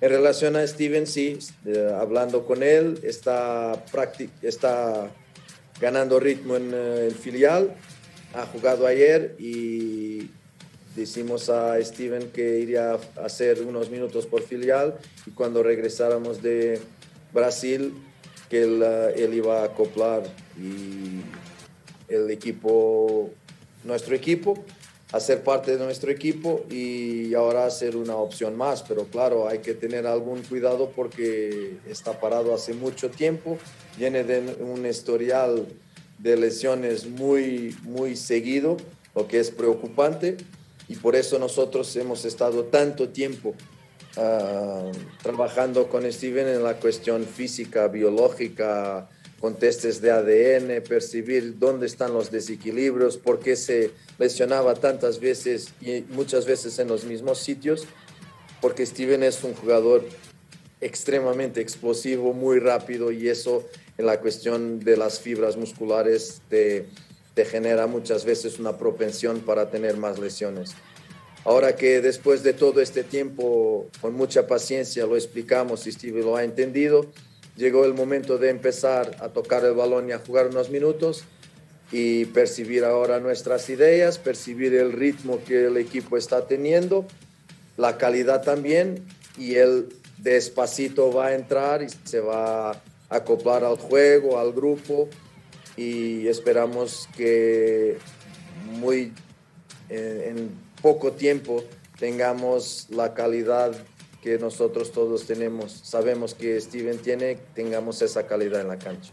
En relación a Stiven, sí, hablando con él, está ganando ritmo en el filial, ha jugado ayer y decimos a Stiven que iría a hacer unos minutos por filial y cuando regresáramos de Brasil, que él iba a acoplar y el equipo, nuestro equipo, hacer parte de nuestro equipo y ahora hacer una opción más, pero claro, hay que tener algún cuidado porque está parado hace mucho tiempo, viene de un historial de lesiones muy, muy seguido, lo que es preocupante y por eso nosotros hemos estado tanto tiempo trabajando con Stiven en la cuestión física, biológica, con testes de ADN, percibir dónde están los desequilibrios, por qué se lesionaba tantas veces y muchas veces en los mismos sitios, porque Stiven es un jugador extremadamente explosivo, muy rápido y eso en la cuestión de las fibras musculares te genera muchas veces una propensión para tener más lesiones. Ahora que después de todo este tiempo, con mucha paciencia lo explicamos y Stiven lo ha entendido, llegó el momento de empezar a tocar el balón y a jugar unos minutos y percibir ahora nuestras ideas, percibir el ritmo que el equipo está teniendo, la calidad también, y él despacito va a entrar y se va a acoplar al juego, al grupo, y esperamos que en poco tiempo tengamos la calidad que nosotros todos sabemos que Stiven tiene, tengamos esa calidad en la cancha.